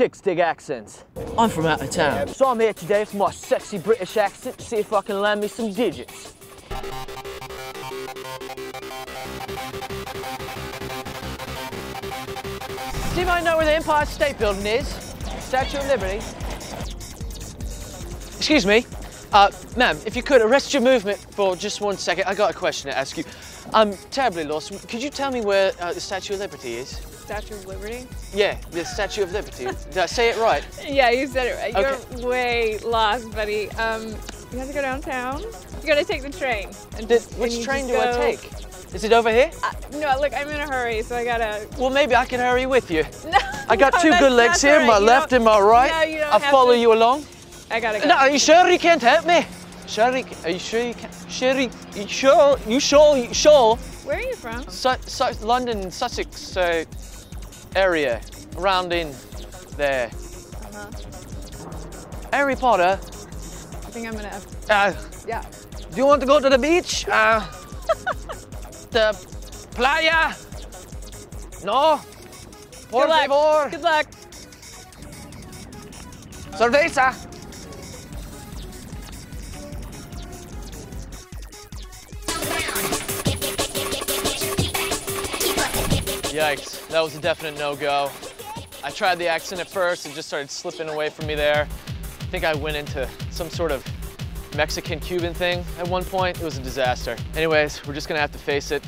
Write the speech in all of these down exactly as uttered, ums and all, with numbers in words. Chicks dig accents. I'm from out of town. So I'm here today with my sexy British accent to see if I can land me some digits. Does anybody know where the Empire State Building is? Statue of Liberty. Excuse me. Uh, ma'am, if you could arrest your movement for just one second, I got a question to ask you. I'm terribly lost. Could you tell me where uh, the Statue of Liberty is? Statue of Liberty? Yeah, the Statue of Liberty. Did I say it right? Yeah, you said it right. Okay. You're way lost, buddy. Um, you have to go downtown. You gotta take the train. And Did, just, which and train do go... I take? Is it over here? Uh, no, look, I'm in a hurry, so I gotta... Well, maybe I can hurry with you. No, I got no, two good legs here, right. my you left and my right. No, you don't I'll have follow to... you along. I gotta go. No, are you sure you can't help me? Sherry, are you sure you can't? Sherry, you sure? You sure? You sure? Where are you from? Su Su London, Sussex uh, area, around in there. Uh-huh. Harry Potter. I think I'm gonna. Have... Uh, yeah. Do you want to go to the beach? Uh, the playa? No. Por favor. Good luck. Cerveza. Yikes, that was a definite no-go. I tried the accent at first, it just started slipping away from me there. I think I went into some sort of Mexican-Cuban thing at one point. It was a disaster. Anyways, we're just gonna have to face it.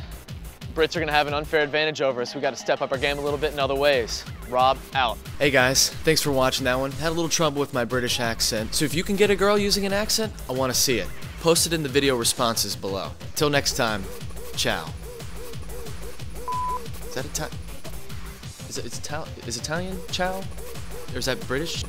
Brits are gonna have an unfair advantage over us. We gotta step up our game a little bit in other ways. Rob, out. Hey guys, thanks for watching that one. Had a little trouble with my British accent. So if you can get a girl using an accent, I wanna see it. Post it in the video responses below. Till next time, ciao. Is that Italian? Is it, it's Italian? Is Italian? Ciao? Or is that British?